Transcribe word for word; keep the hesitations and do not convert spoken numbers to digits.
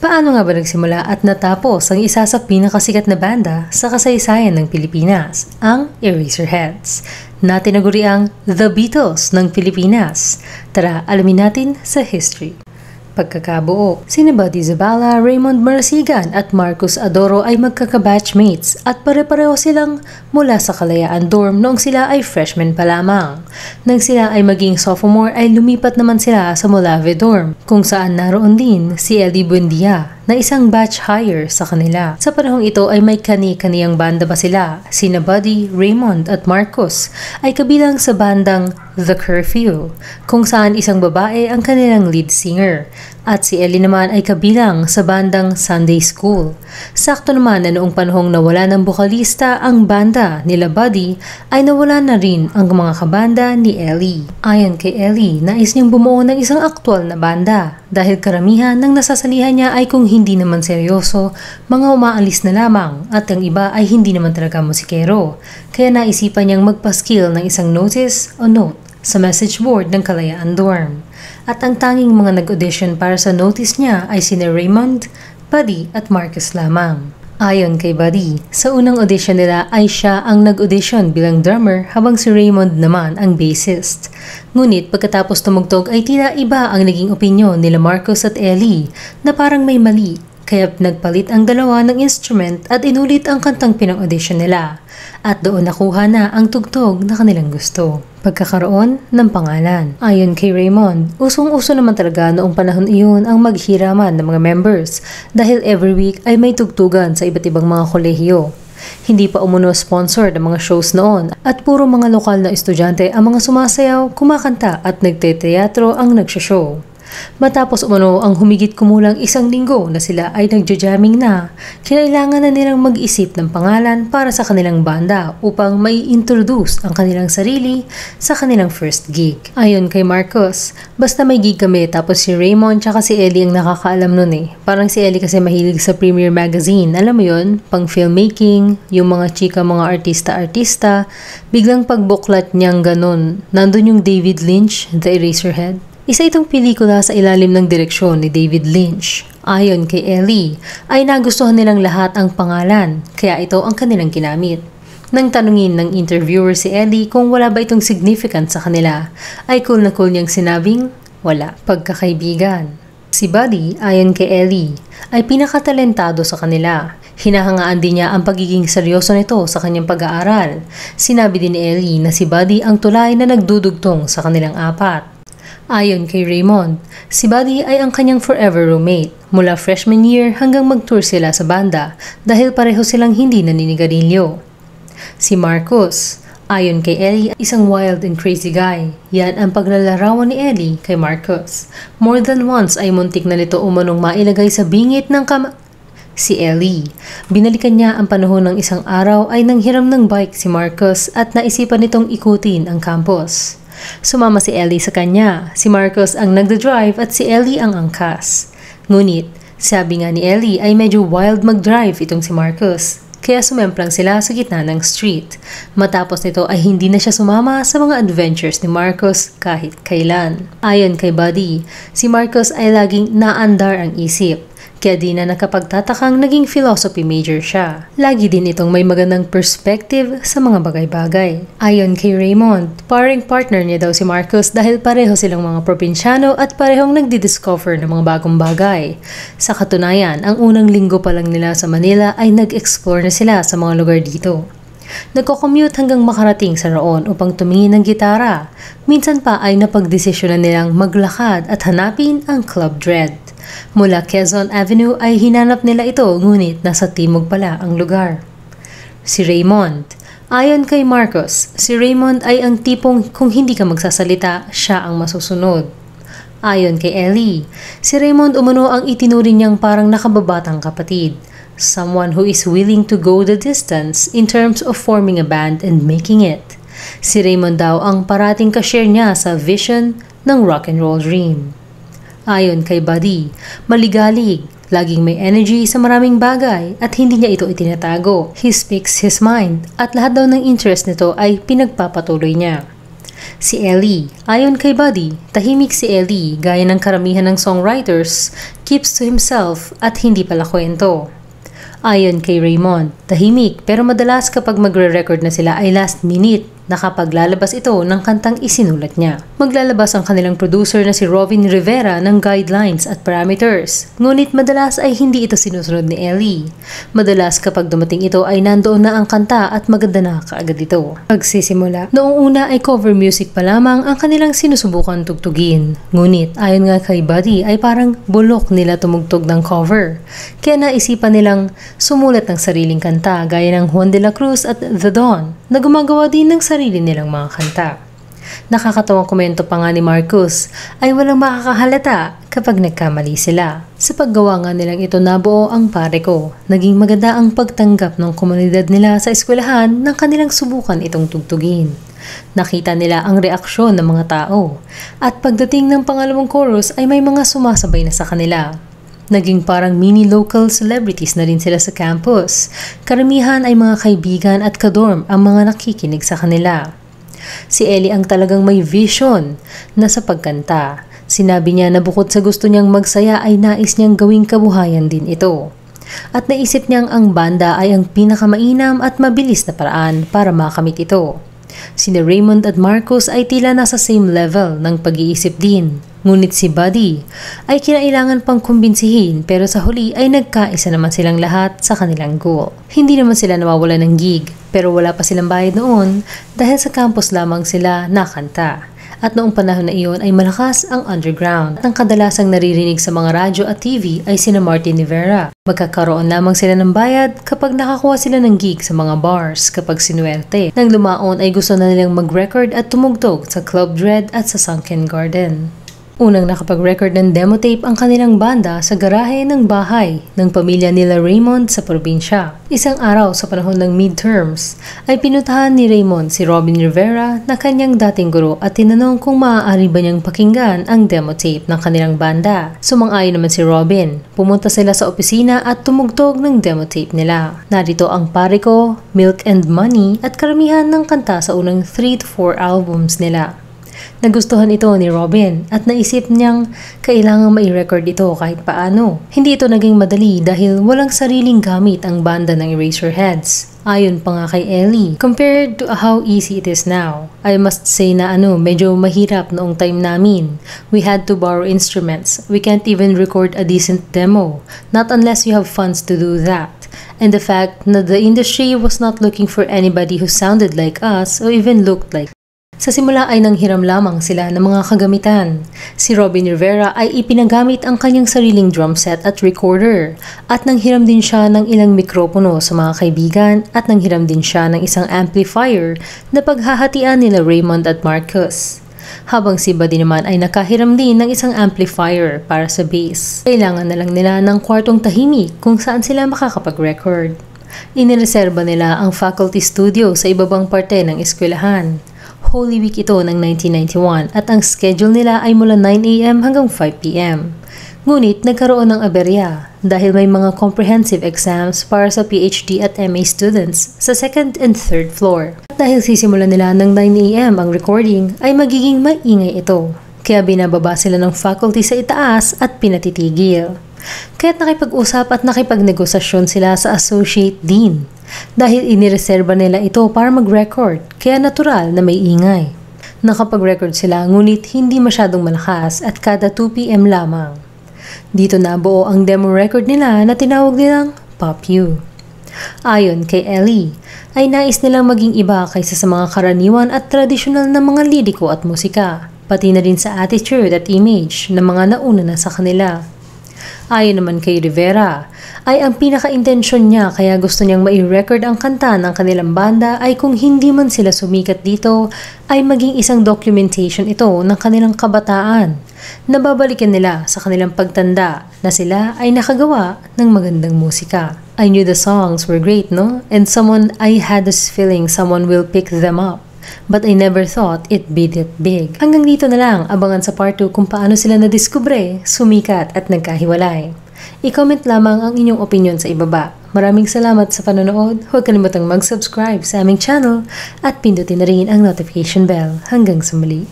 Paano nga ba nagsimula at natapos ang isa sa pinakasikat na banda sa kasaysayan ng Pilipinas, ang Eraserheads, na tinaguriang The Beatles ng Pilipinas? Tara, alamin natin sa history. Pagkakabuo, sina Buddy Zabala, Raymond Marasigan at Marcus Adoro ay magkakabatchmates at pare-pareho silang mula sa Kalayaan Dorm noong sila ay freshman pa lamang. Nang sila ay maging sophomore ay lumipat naman sila sa Molave Dorm kung saan naroon din si Ely Buendia na isang batch higher sa kanila. Sa panahong ito ay may kani-kaniyang banda pa sila. Sina Buddy, Raymond at Marcus ay kabilang sa bandang The Curfew, kung saan isang babae ang kanilang lead singer. At si Ely naman ay kabilang sa bandang Sunday School. Sakto naman na noong panahong nawala ng bokalista ang banda nila Buddy, ay nawala na rin ang mga kabanda ni Ely. Ayon kay Ely, nais niyang bumuo ng isang aktual na banda dahil karamihan ng nasasalihan niya ay kung hindi hindi naman seryoso, mga umaalis na lamang at ang iba ay hindi naman talaga musikero. Kaya naisipan niyang magpaskil ng isang notice o note sa message board ng Kalayaan Dorm. At ang tanging mga nag-audition para sa notice niya ay sina Raymond, Buddy at Marcus lamang. Ayon kay Buddy, sa unang audition nila ay siya ang nag-audition bilang drummer habang si Raymond naman ang bassist. Ngunit pagkatapos tumugtog ay tila iba ang naging opinyon nila Marcus at Ely na parang may mali, kaya nagpalit ang dalawa ng instrument at inulit ang kantang pinang-audition nila. At doon nakuha na ang tugtog na kanilang gusto. Pagkakaroon ng pangalan. Ayon kay Raymond, usong-uso naman talaga noong panahon iyon ang maghiraman ng mga members dahil every week ay may tugtugan sa iba't ibang mga kolehiyo. Hindi pa umuno sponsored ang mga shows noon at puro mga lokal na estudyante ang mga sumasayaw, kumakanta at nagteteatro ang nagsashow. Matapos umano ang humigit kumulang isang linggo na sila ay nagja-jamming na, kinailangan na nilang mag-isip ng pangalan para sa kanilang banda upang mai-introduce ang kanilang sarili sa kanilang first gig. Ayon kay Marcus, basta may gig kami tapos si Raymond tsaka si Ely ang nakakaalam nun eh. Parang si Ely kasi mahilig sa Premier Magazine, alam mo yun? Pang filmmaking, yung mga chika mga artista-artista, biglang pagbuklat niyang ganun. Nandun yung David Lynch, The Eraserhead. Isa itong pelikula sa ilalim ng direksyon ni David Lynch. Ayon kay Ely, ay nagustuhan nilang lahat ang pangalan, kaya ito ang kanilang ginamit. Nang tanungin ng interviewer si Ely kung wala ba itong significant sa kanila, ay cool na cool niyang sinabing, wala. Pagkakaibigan. Si Buddy, ayon kay Ely, ay pinakatalentado sa kanila. Hinahangaan din niya ang pagiging seryoso nito sa kanyang pag-aaral. Sinabi din ni Ely na si Buddy ang tulay na nagdudugtong sa kanilang apat. Ayon kay Raymond, si Buddy ay ang kanyang forever roommate mula freshman year hanggang mag-tour sila sa banda dahil pareho silang hindi naninigarilyo. Si Marcus, ayon kay Ely, isang wild and crazy guy. Yan ang paglalarawan ni Ely kay Marcus. More than once ay muntik na nito umanong mailagay sa bingit ng kama... Si Ely, binalikan niya ang panahon ng isang araw ay nanghiram ng bike si Marcus at naisipan nitong ikutin ang campus. Sumama si Ely sa kanya, si Marcus ang nagda-drive at si Ely ang angkas. Ngunit, sabi nga ni Ely ay medyo wild mag-drive itong si Marcus, kaya sumemplang sila sa gitna ng street. Matapos nito ay hindi na siya sumama sa mga adventures ni Marcus kahit kailan. Ayon kay Buddy, si Marcus ay laging naandar ang isip, kaya di na nakapagtatakang naging philosophy major siya. Lagi din itong may magandang perspective sa mga bagay-bagay. Ayon kay Raymond, paring partner niya daw si Marcus dahil pareho silang mga probinsyano at parehong nagdi-discover ng mga bagong bagay. Sa katunayan, ang unang linggo pa lang nila sa Manila ay nag-explore na sila sa mga lugar dito. Nagko-commute hanggang makarating sa roon upang tumingin ng gitara. Minsan pa ay napagdesisyonan nilang maglakad at hanapin ang Club Dread. Mula Quezon Avenue ay hinanap nila ito ngunit nasa timog pala ang lugar. Si Raymond. Ayon kay Marcus, si Raymond ay ang tipong kung hindi ka magsasalita, siya ang masusunod. Ayon kay Ely, si Raymond umano ang itinuring niyang parang nakababatang kapatid. Someone who is willing to go the distance in terms of forming a band and making it. Si Raymond daw ang parating ka-share niya sa vision ng rock and roll dream. Ayon kay Buddy, maligalig, laging may energy sa maraming bagay at hindi niya ito itinatago. He speaks his mind at lahat daw ng interest nito ay pinagpapatuloy niya. Si Ely, ayon kay Buddy, tahimik si Ely gaya ng karamihan ng songwriters, keeps to himself at hindi pala kwento. Ayon kay Raymond, tahimik pero madalas kapag magre-record na sila ay last minute na kapag lalabas ito ng kantang isinulat niya. Maglalabas ang kanilang producer na si Robin Rivera ng guidelines at parameters, ngunit madalas ay hindi ito sinusunod ni Ely. Madalas kapag dumating ito ay nandoon na ang kanta at maganda na kaagad ito. Pagsisimula, noong una ay cover music pa lamang ang kanilang sinusubukan tugtugin, ngunit ayon nga kay Buddy ay parang bulok nila tumugtog ng cover. Kaya naisipan nilang sumulat ng sariling kanta gaya ng Juan de La Cruz at The Dawn na gumagawa din ng sarili nilang mga kanta. Nakakatawang komento pa nga ni Marcus ay walang makakahalata kapag nagkamali sila. Sa paggawa nga nilang ito nabuo ang pare ko. Naging maganda ang pagtanggap ng komunidad nila sa eskwelahan nang kanilang subukan itong tugtugin. Nakita nila ang reaksyon ng mga tao at pagdating ng pangalawang chorus ay may mga sumasabay na sa kanila. Naging parang mini local celebrities na rin sila sa campus. Karamihan ay mga kaibigan at kadorm ang mga nakikinig sa kanila. Si Ely ang talagang may vision na sa pagkanta. Sinabi niya na bukod sa gusto niyang magsaya ay nais niyang gawing kabuhayan din ito. At naisip niyang ang banda ay ang pinakamainam at mabilis na paraan para makamit ito. Sina Raymond at Marcus ay tila nasa same level ng pag-iisip din. Ngunit si Buddy ay kinailangan pang kumbinsihin pero sa huli ay nagkaisa naman silang lahat sa kanilang goal. Hindi naman sila nawawala ng gig pero wala pa silang bayad noon dahil sa campus lamang sila nakanta. At noong panahon na iyon ay malakas ang underground at ang kadalasang naririnig sa mga radyo at T V ay sina Martin Rivera. Magkakaroon lamang sila ng bayad kapag nakakuha sila ng gig sa mga bars kapag sinuwerte. Nang lumaon ay gusto na nilang mag-record at tumugtog sa Club Dread at sa Sunken Garden. Unang nakapag-record ng demo tape ang kanilang banda sa garahe ng bahay ng pamilya nila Raymond sa probinsya. Isang araw sa panahon ng midterms ay pinutahan ni Raymond si Robin Rivera na kanyang dating guro at tinanong kung maaari ba niyang pakinggan ang demo tape ng kanilang banda. Sumang-ayon naman si Robin. Pumunta sila sa opisina at tumugtog ng demo tape nila. Narito ang Pare Ko, Milk and Money at karamihan ng kanta sa unang three to four albums nila. Nagustuhan ito ni Robin at naisip niyang kailangang mai-record ito kahit paano. Hindi ito naging madali dahil walang sariling gamit ang banda ng Eraserheads. Ayon pa nga kay Ely, compared to how easy it is now, I must say na ano medyo mahirap noong time namin. We had to borrow instruments. We can't even record a decent demo. Not unless you have funds to do that. And the fact that the industry was not looking for anybody who sounded like us or even looked like us. Sa simula ay nanghiram lamang sila ng mga kagamitan. Si Robin Rivera ay ipinagamit ang kanyang sariling drum set at recorder at nanghiram din siya ng ilang mikropono sa mga kaibigan at nanghiram din siya ng isang amplifier na paghahatian nila Raymond at Marcus. Habang si Buddy naman ay nakahiram din ng isang amplifier para sa bass. Kailangan na lang nila ng kwartong tahimik kung saan sila makakapag-record. Inireserba nila ang faculty studio sa ibabang parte ng eskwelahan. Holy Week ito ng nineteen ninety-one at ang schedule nila ay mula nine A M hanggang five P M Ngunit nagkaroon ng aberya dahil may mga comprehensive exams para sa P H D at M A students sa second and third floor. At dahil sisimulan nila ng nine A M ang recording ay magiging maingay ito. Kaya binababa sila ng faculty sa itaas at pinatitigil. Kaya't nakipag-usap at nakipagnegosasyon sila sa associate dean. Dahil inireserba nila ito para mag-record, kaya natural na may ingay. Nakapag-record sila ngunit hindi masyadong malakas at kada two P M lamang. Dito nabuo ang demo record nila na tinawag nilang Pop You. Ayon kay Ely, ay nais nilang maging iba kaysa sa mga karaniwan at tradisyonal na mga liriko at musika, pati na rin sa attitude at image ng mga nauna na sa kanila. Ayon naman kay Rivera, ay ang pinaka-intensyon niya kaya gusto niyang mai-record ang kanta ng kanilang banda ay kung hindi man sila sumikat dito ay maging isang documentation ito ng kanilang kabataan na babalikan nila sa kanilang pagtanda na sila ay nakagawa ng magandang musika. I knew the songs were great, no? And someone, I had this feeling someone will pick them up. But I never thought it'd be that big. Hanggang dito na lang, abangan sa part two kung paano sila nadiskubre, sumikat at nagkahiwalay. I-comment lamang ang inyong opinion sa ibaba. Maraming salamat sa panonood. Huwag kalimutang mag-subscribe sa aming channel at pindutin na rin ang notification bell. Hanggang sa muli.